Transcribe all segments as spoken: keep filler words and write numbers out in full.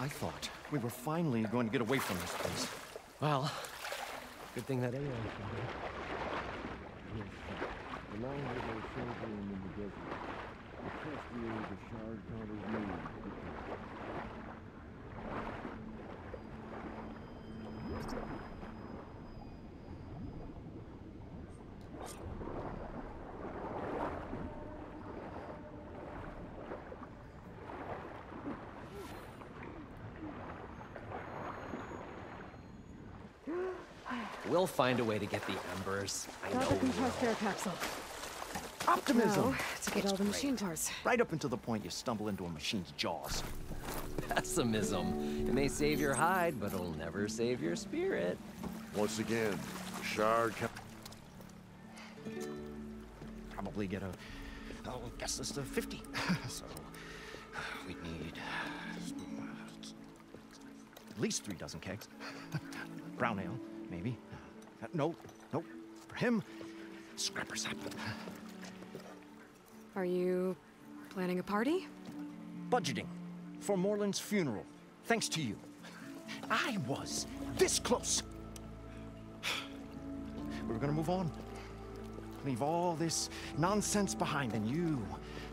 I thought we were finally going to get away from this place. Well, good thing that alien the line has been chosen in the desert. The first year of the shard called his name. We'll find a way to get the embers. I know we will. Care capsule. Optimism! Now, to get all the machine tars. Right up until the point you stumble into a machine's jaws. Pessimism. It may save your hide, but it'll never save your spirit. Once again, Shard cap... Probably get a... I'll guess this to fifty. So, we need... At least three dozen kegs. Brown ale. Maybe. Uh, no, no. For him, scrapper's up. Are you planning a party? Budgeting for Moreland's funeral, thanks to you. I was this close. We were gonna move on. Leave all this nonsense behind, and you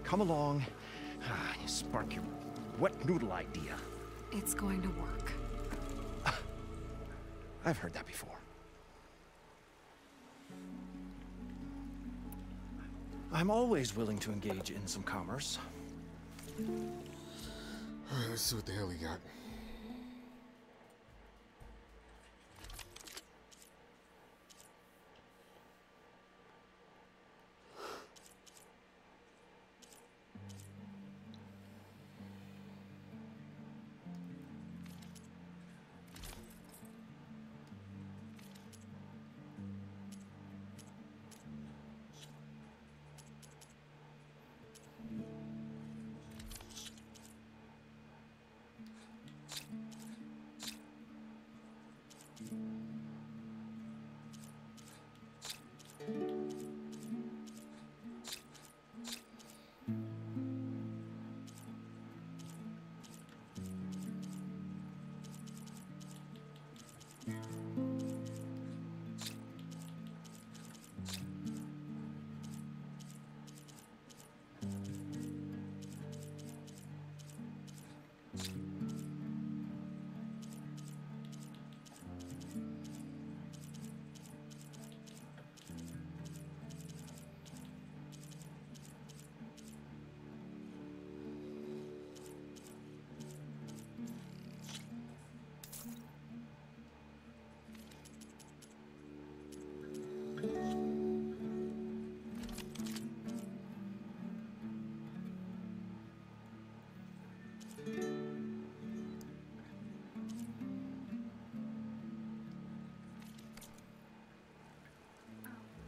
come along, uh, you spark your wet noodle idea. It's going to work. I've heard that before. I'm always willing to engage in some commerce. All right, let's see what the hell he got.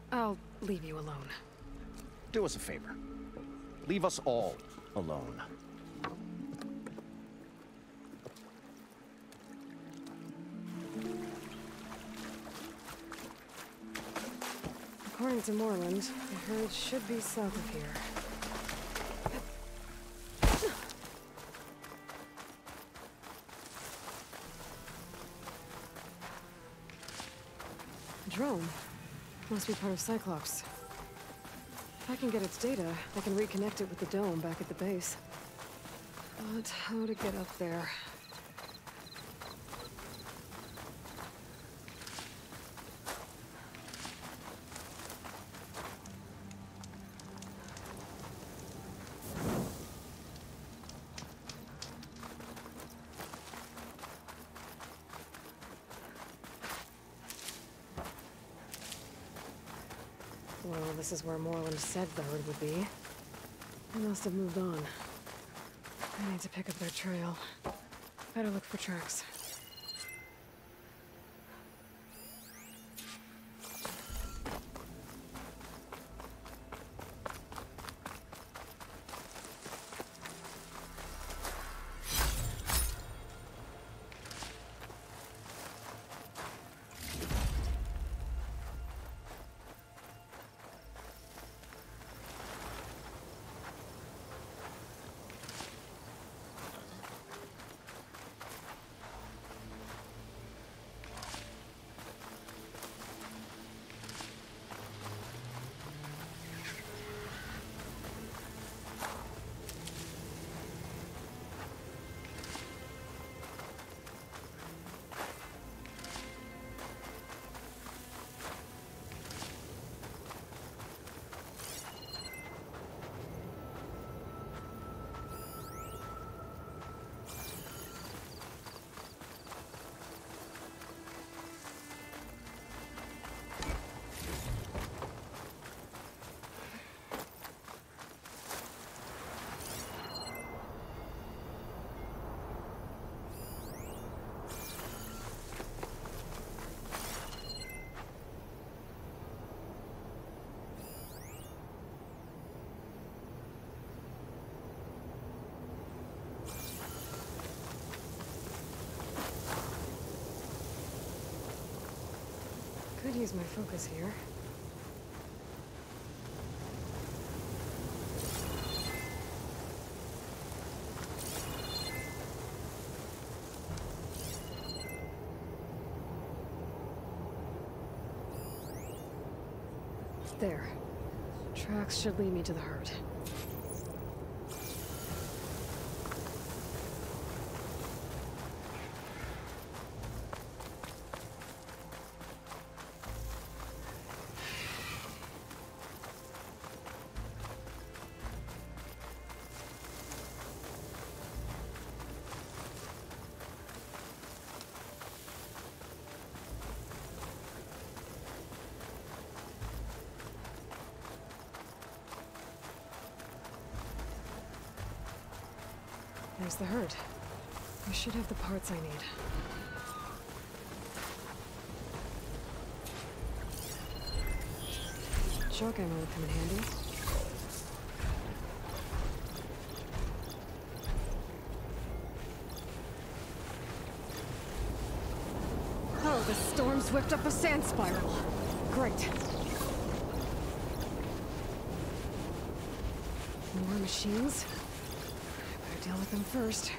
I'll leave you alone. Do us a favor. Leave us all alone. According to Moreland, the herd should be south of here. Must be part of Cyclops. If I can get its data, I can reconnect it with the dome back at the base. But how to get up there? This is where Moreland said the herd would be. They must have moved on. I need to pick up their trail. Better look for tracks. lose my focus here. There. Tracks should lead me to the herd. There's the herd. I should have the parts I need. Shock ammo would come in handy. Oh, the storm's whipped up a sand spiral. Great. More machines? Deal with them first.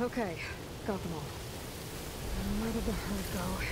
Okay, got them all. Where did the herd go?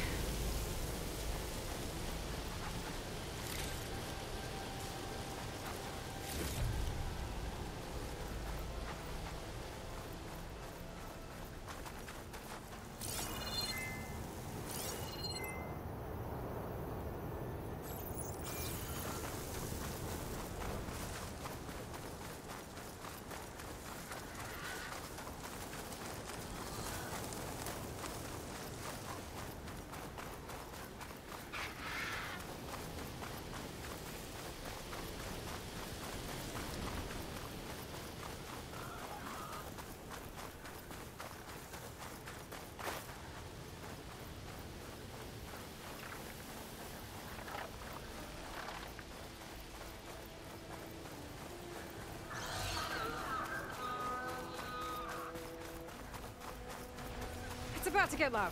about to get loud.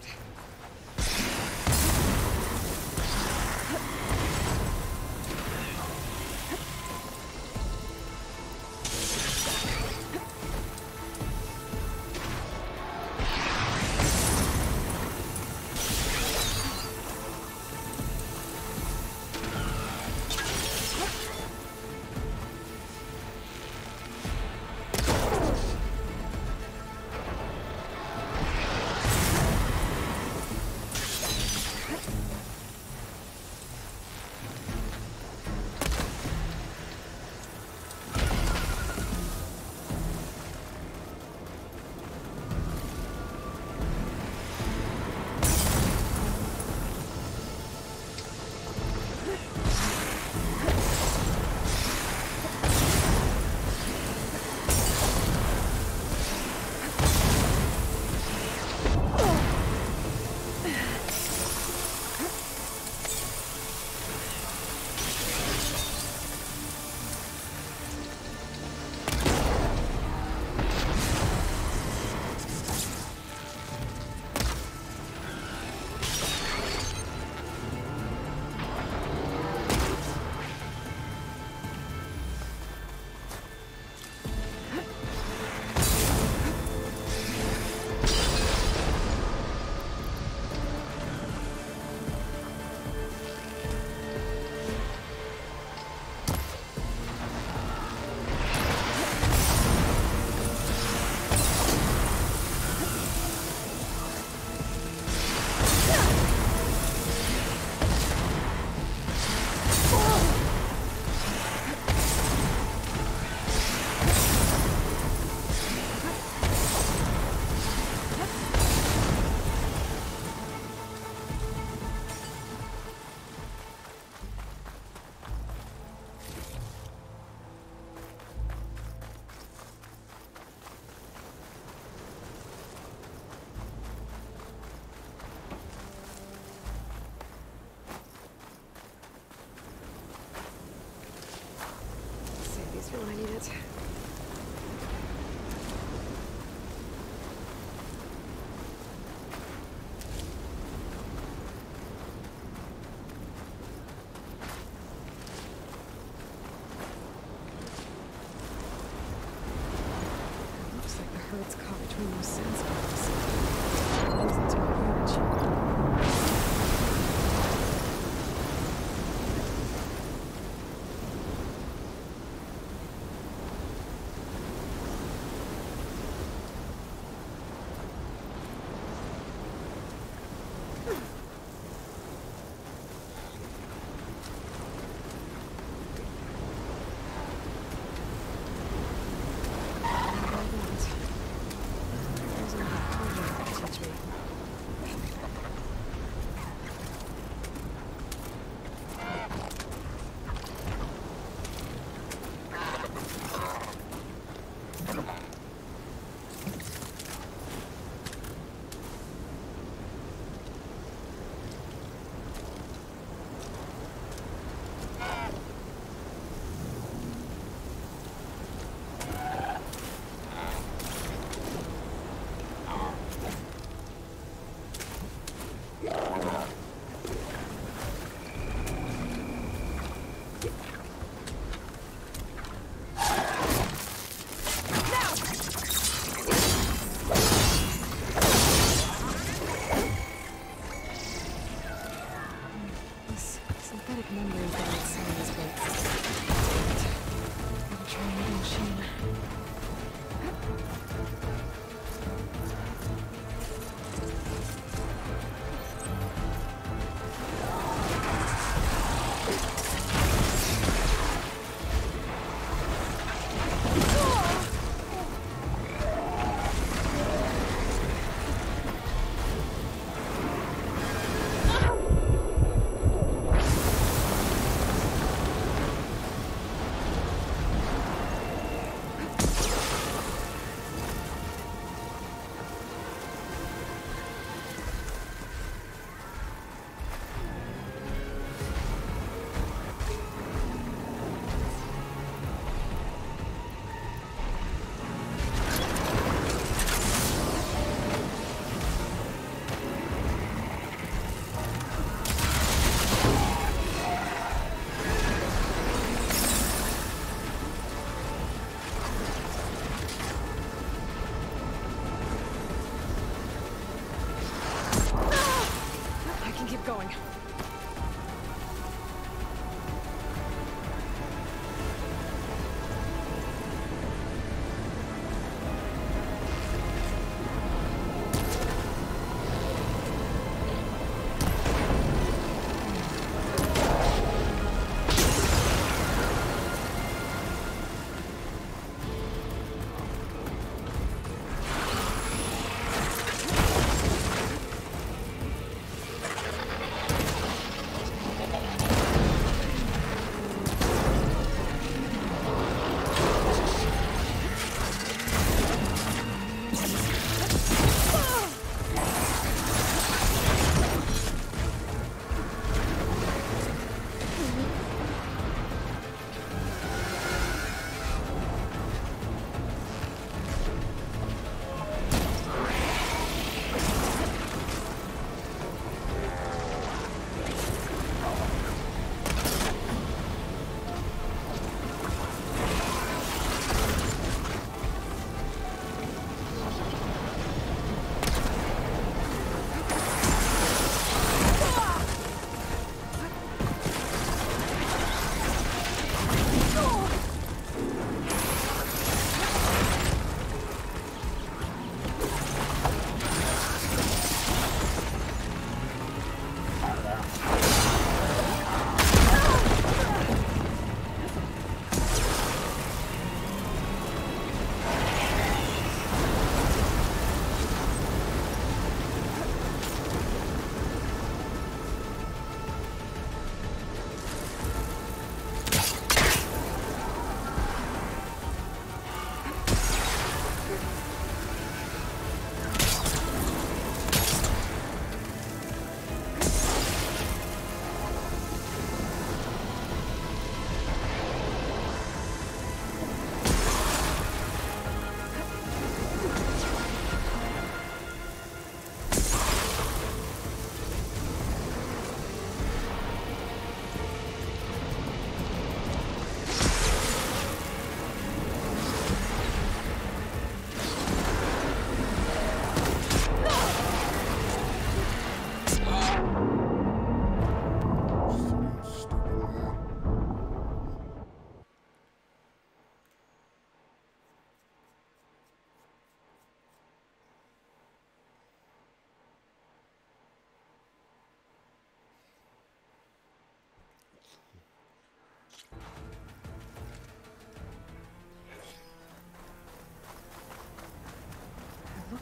Thank you.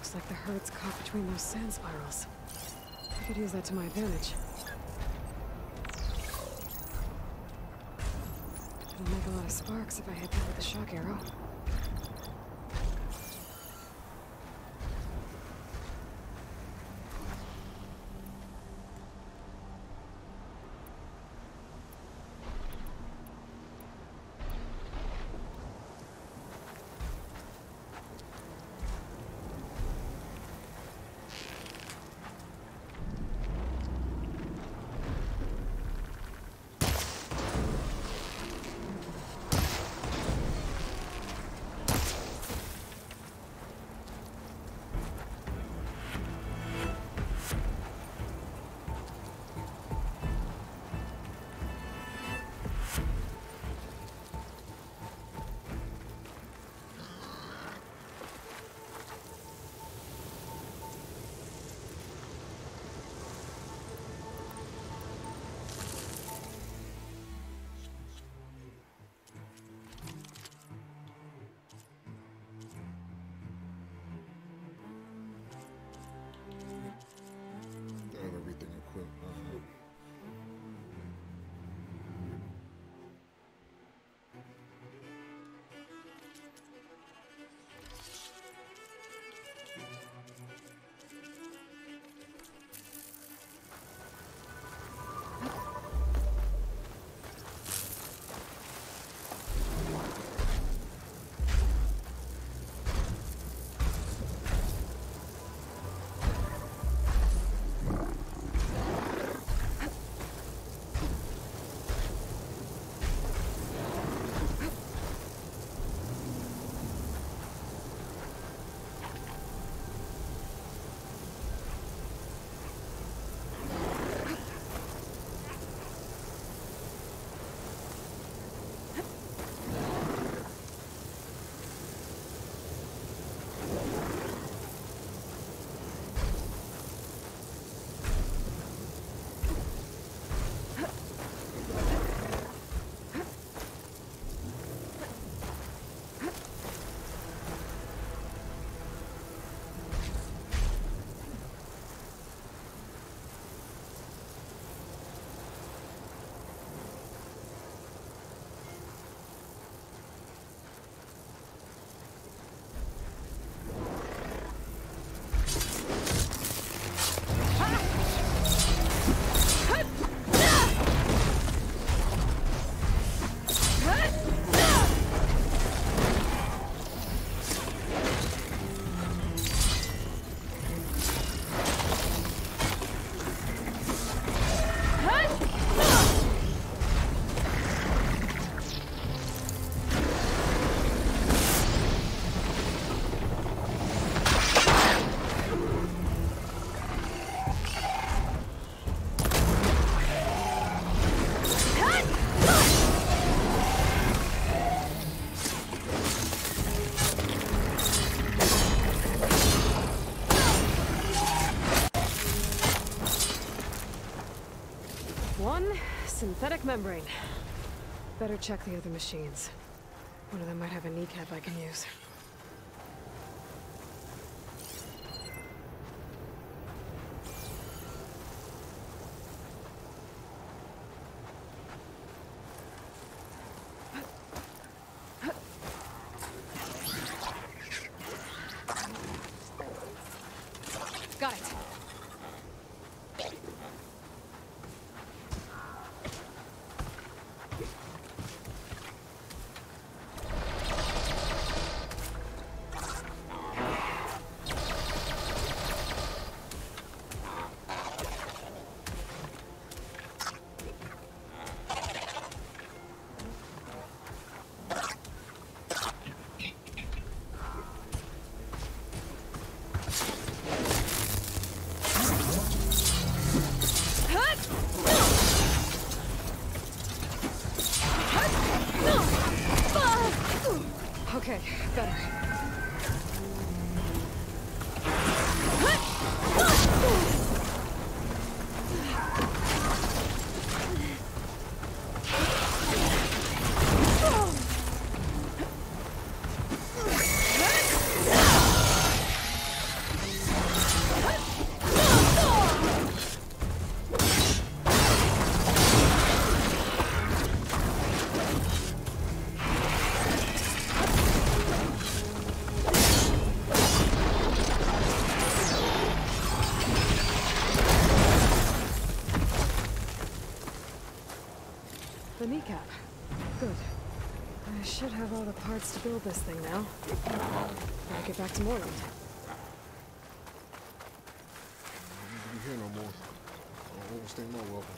Looks like the herd's caught between those sand spirals. I could use that to my advantage. It'll make a lot of sparks if I hit that with a shock arrow. Synthetic membrane. Better check the other machines. One of them might have a kneecap I can use. Okay, better. Good. I should have all the parts to build this thing now. I'll get back to Moreland. I don't need to be here no more. I don't overstay my welcome.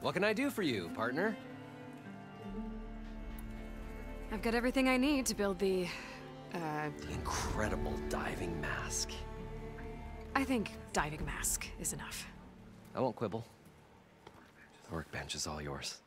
What can I do for you, partner? I've got everything I need to build the, uh... the incredible diving mask. I think diving mask is enough. I won't quibble. The workbench is all yours.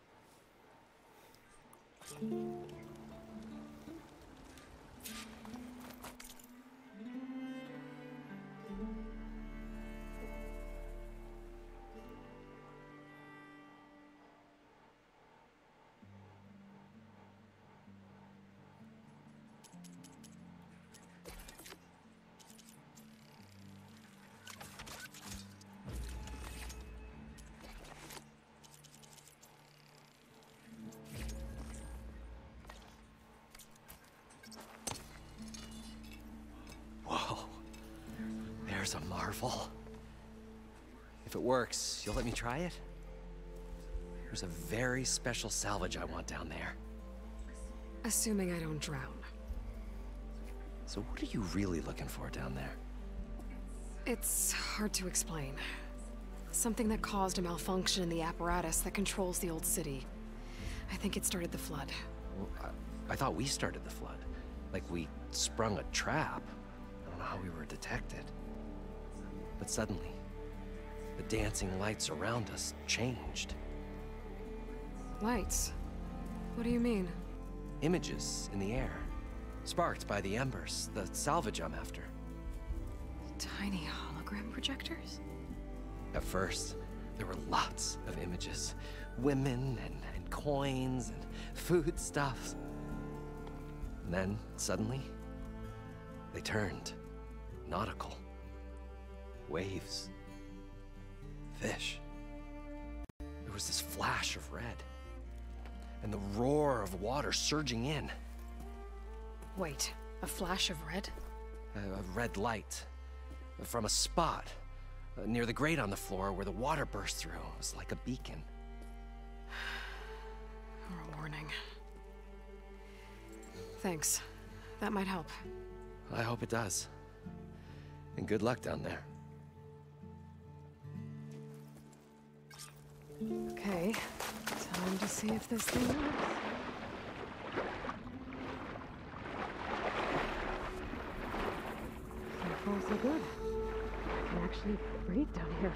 A marvel. If it works, you'll let me try it? There's a very special salvage I want down there. Assuming I don't drown. So what are you really looking for down there? It's hard to explain. Something that caused a malfunction in the apparatus that controls the old city. I think it started the flood. Well, I, I thought we started the flood. Like we sprung a trap. I don't know how we were detected. But suddenly, the dancing lights around us changed. Lights? What do you mean? Images in the air, sparked by the embers, the salvage I'm after. Tiny hologram projectors? At first, there were lots of images. Women and, and coins and foodstuffs. And then, suddenly, they turned nautical. Waves. Fish. There was this flash of red. And the roar of water surging in. Wait, a flash of red? A, a red light. From a spot near the grate on the floor where the water burst through. It was like a beacon. Or a warning. Thanks. That might help. I hope it does. And good luck down there. Okay, time to see if this thing works. So far, so good. I can actually breathe down here.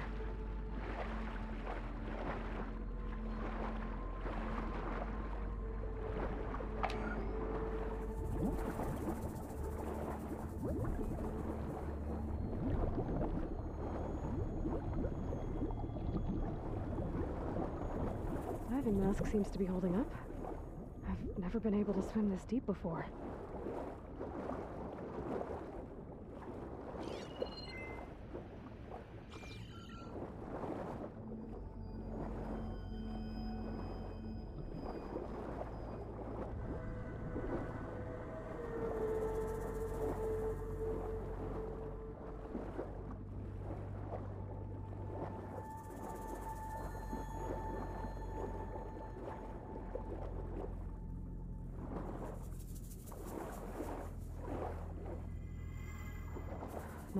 Mask seems to be holding up. I've never been able to swim this deep before.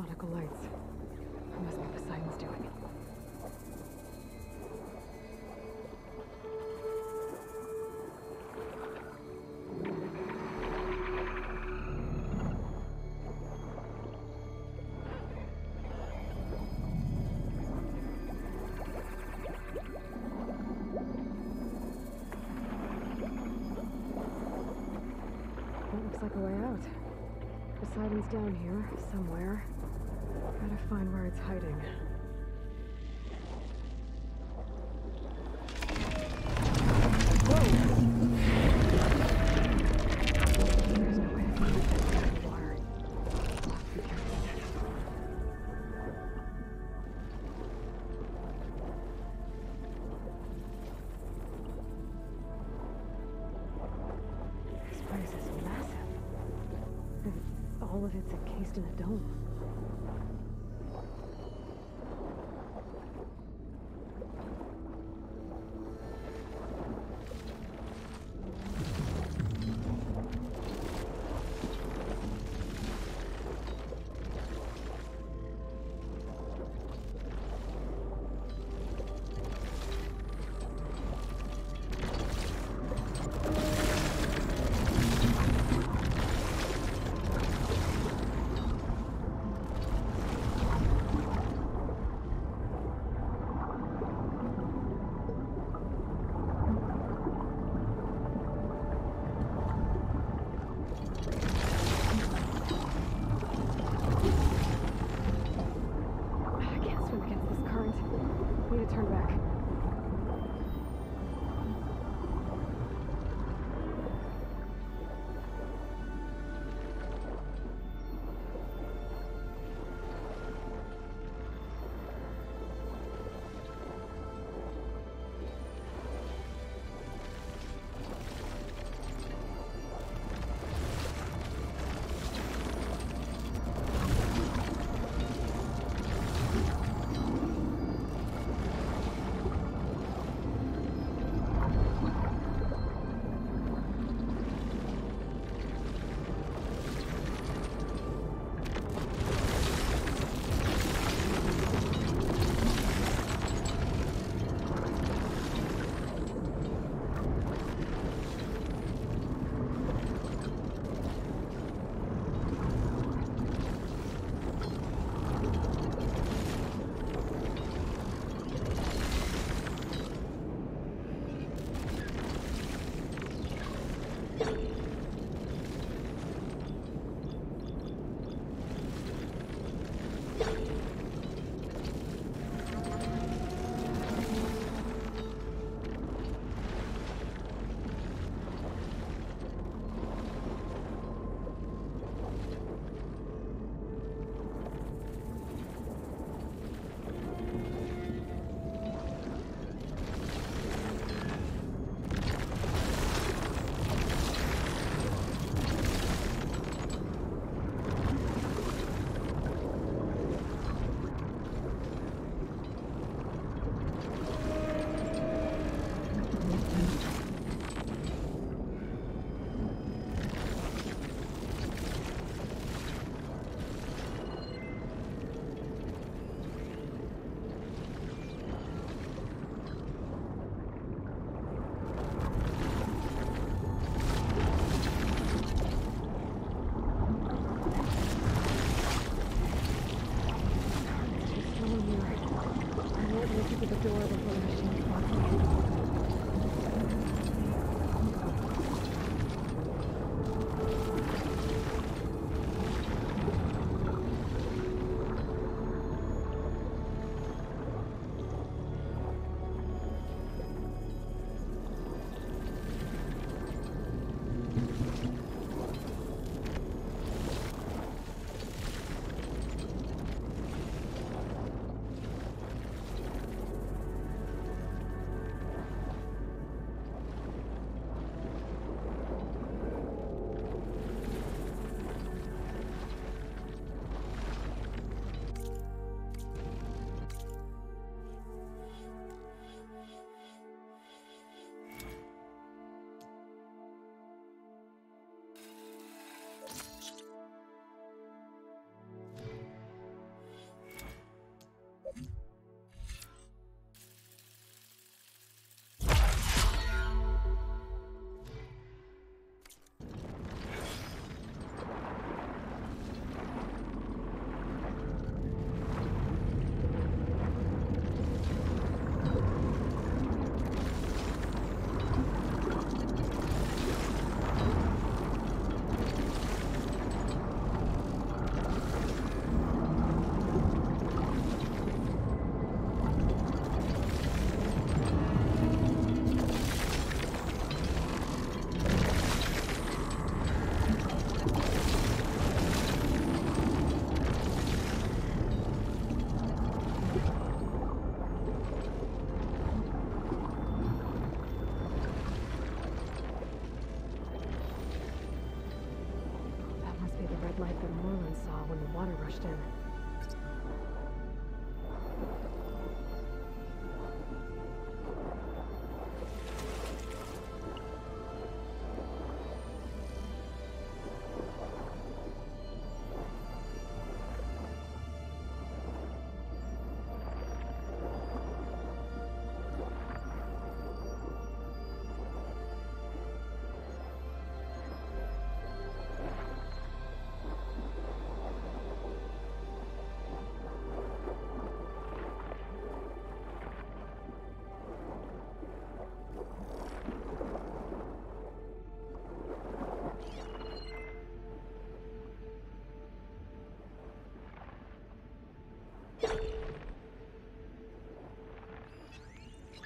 nautical lights. That must be what Poseidon's doing. Like a way out. Poseidon's down here somewhere. Gotta find where it's hiding. Whoa! There's no way to find it in the water. I'll have to be careful. This place is massive. All of it's encased in a dome.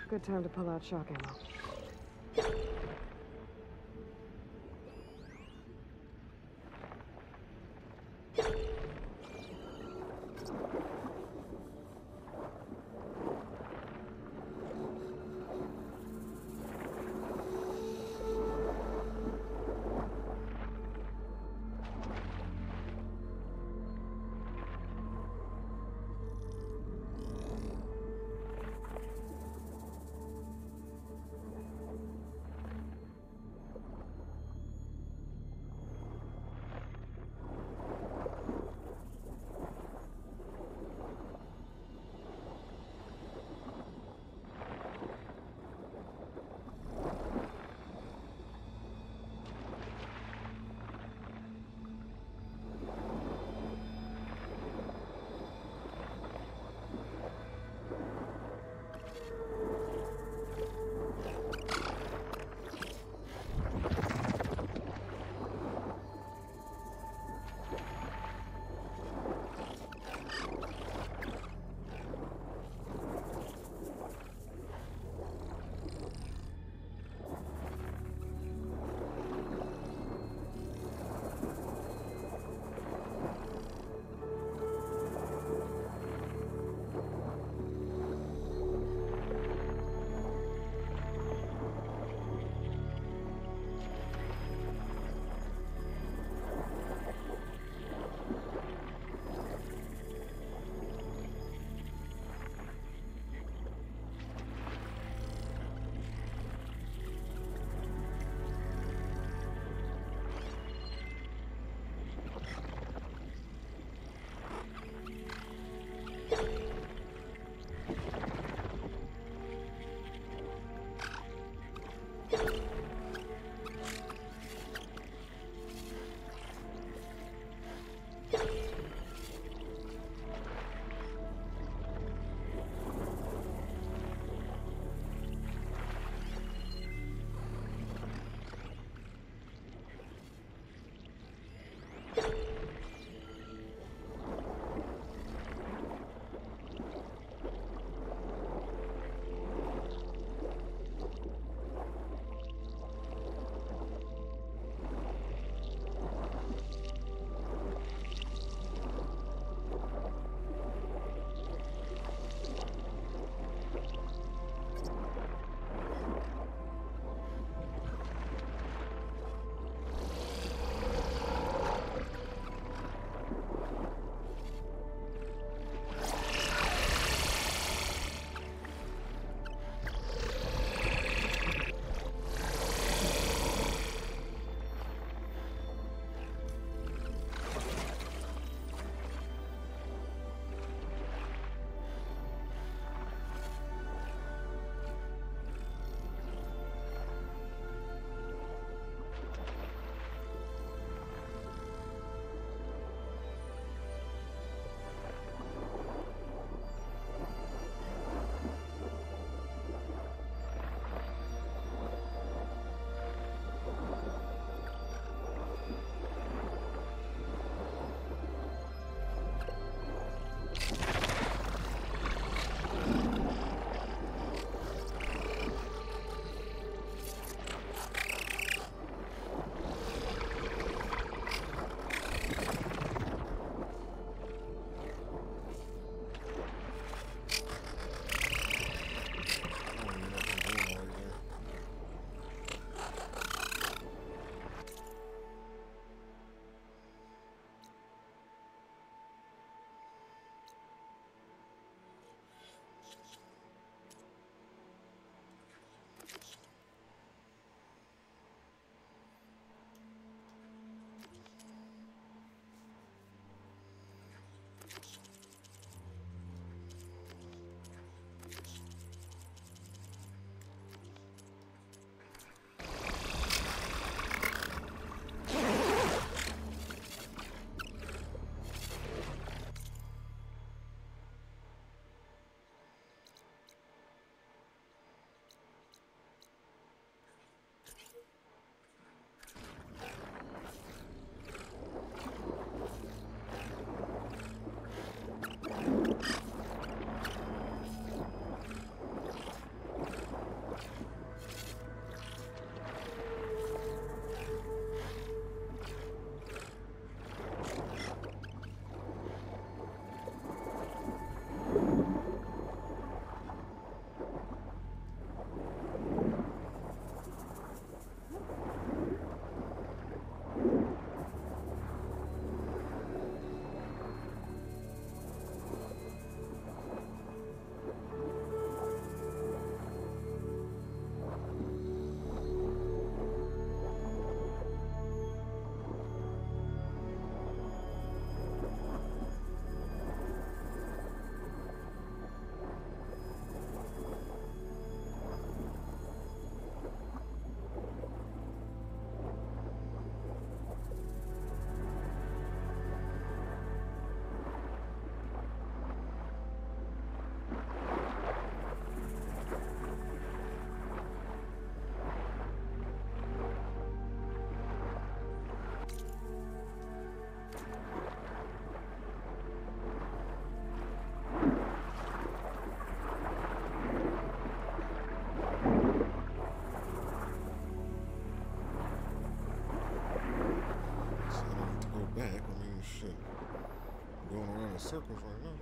Good time to pull out shock ammo. in circles right now.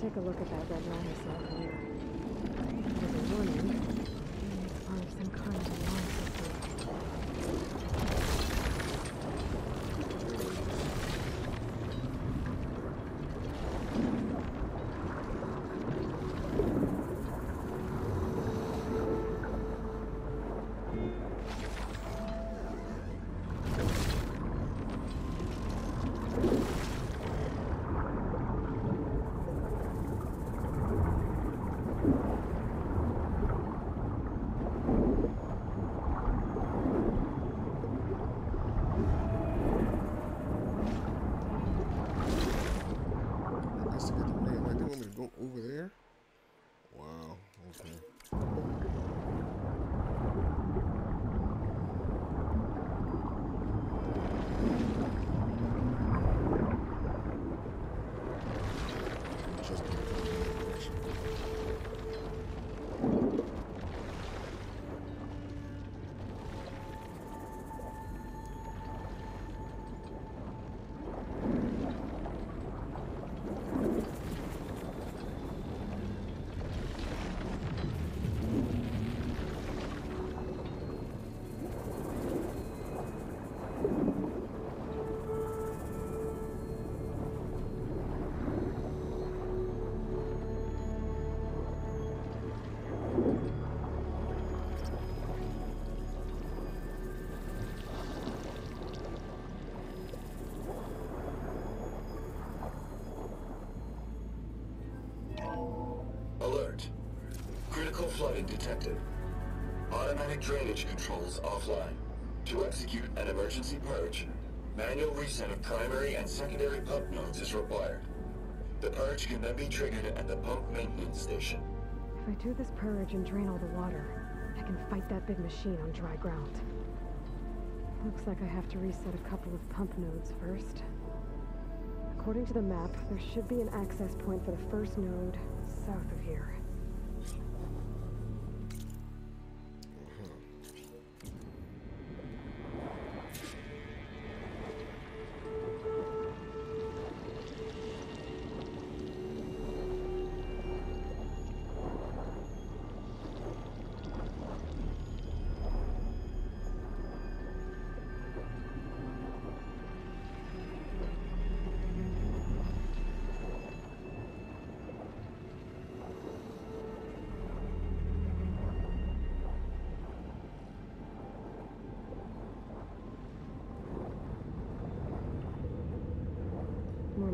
Take a look at that red line I saw earlier. As a warning, it's part of some kind of alarm flooding detected. Automatic drainage controls offline. To execute an emergency purge, manual reset of primary and secondary pump nodes is required. The purge can then be triggered at the pump maintenance station. If I do this purge and drain all the water, I can fight that big machine on dry ground. Looks like I have to reset a couple of pump nodes first. According to the map, there should be an access point for the first node south of here.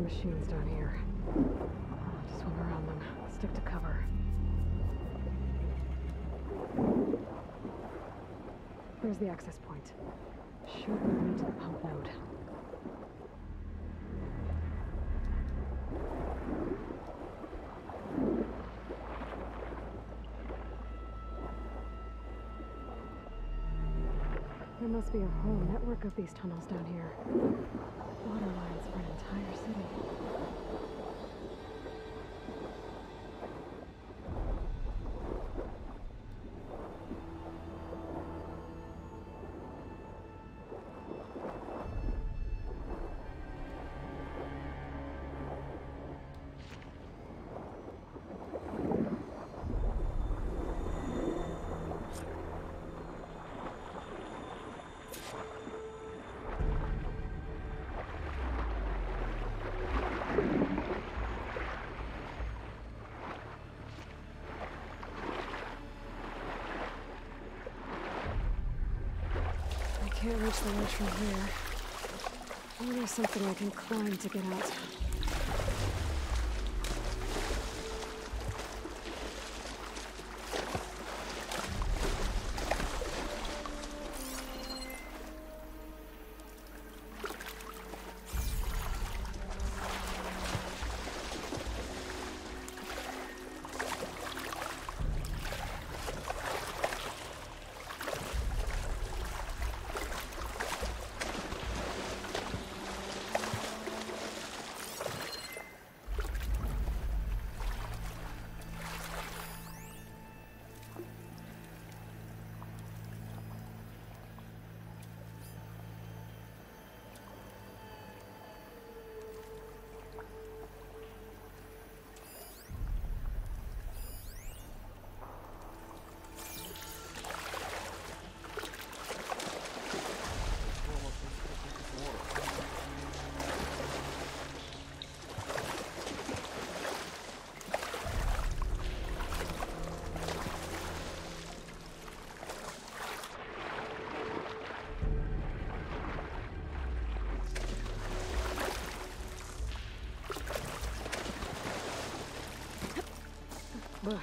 Machines down here. I'll have to swim around them. Stick to cover. Where's the access point? Should we need to the pump node? There must be a whole network of these tunnels down here. Water lines for an entire city. Can't reach the ledge from here. I wonder if something I can climb to get out. Ugh.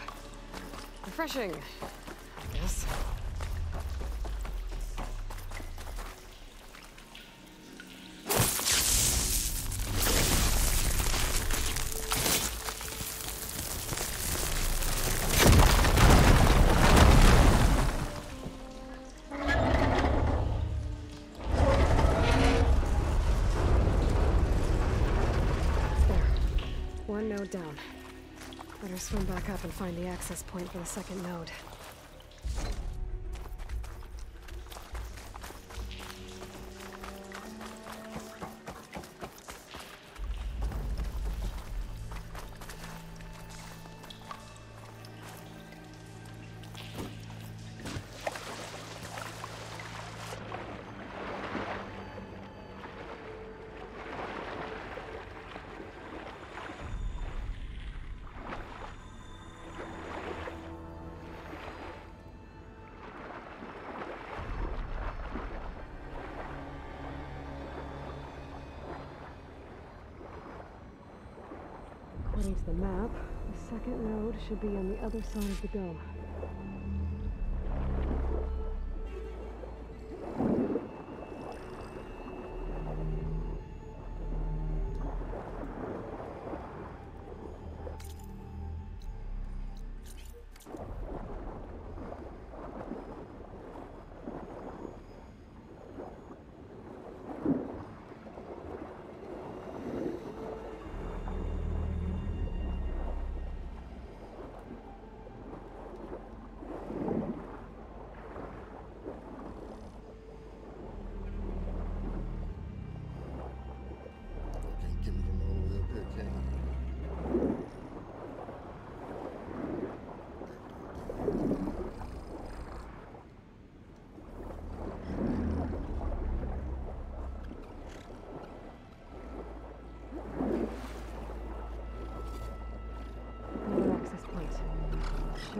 Refreshing, I guess. There. One node down. Better swim back up and find the access point for the second node. According to the map, the second node should be on the other side of the dome.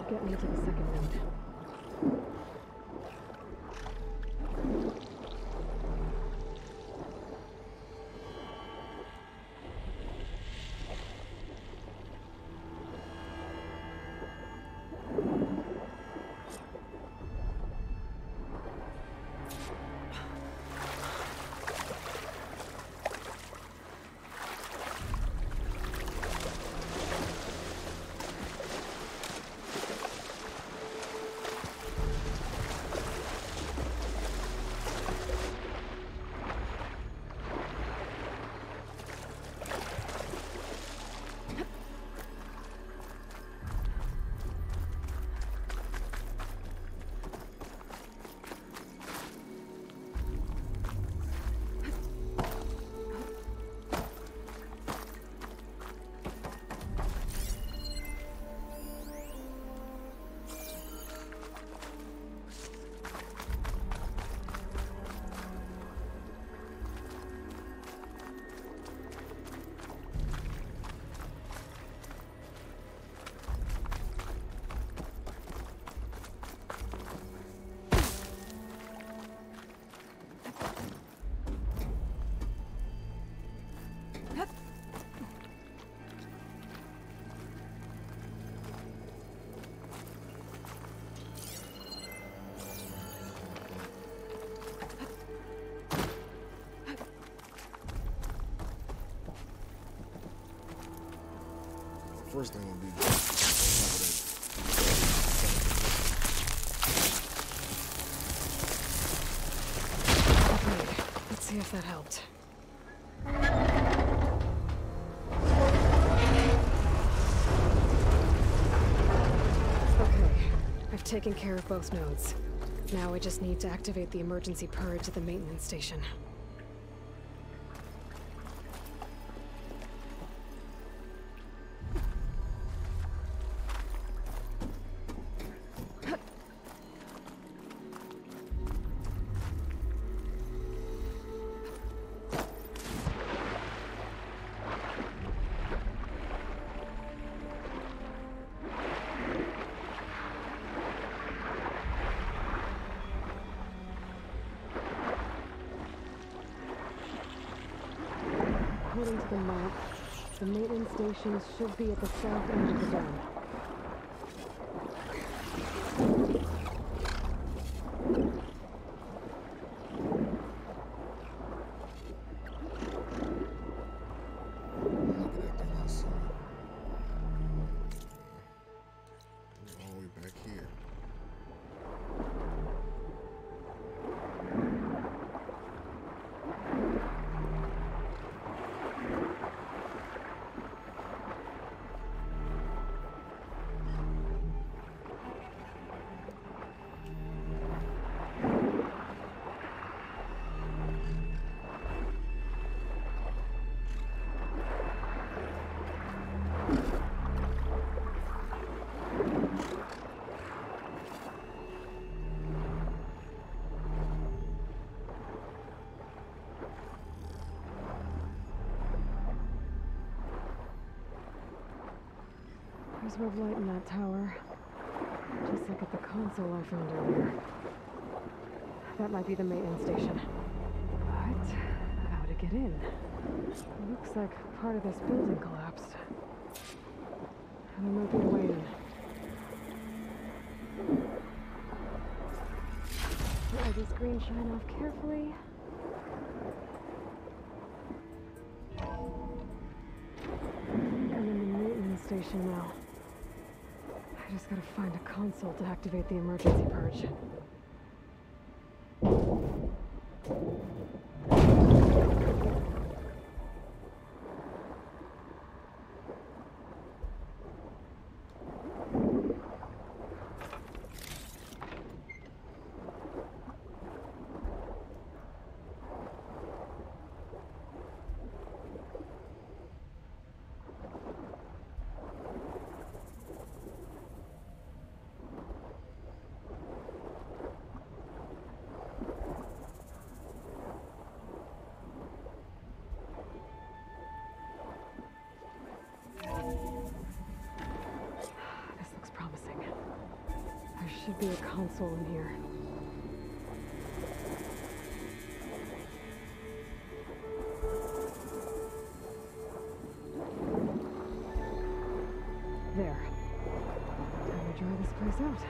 Get me to the second node. first thing would be. See if that helped. Okay, I've taken care of both nodes. Now I just need to activate the emergency purge at the maintenance station. According to the map, the maintenance station should be at the south end of the dam. There's a red light in that tower, just like at the console I found earlier. That might be the maintenance station. But how to get in? It looks like part of this building collapsed. There might be a way in. Let this green shine off carefully. I'm in the maintenance station now. I just gotta find a console to activate the emergency purge. There should be a console in here. There. Time to dry this place out.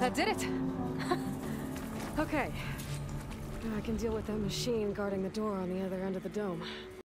That did it! Okay. Now I can deal with that machine guarding the door on the other end of the dome.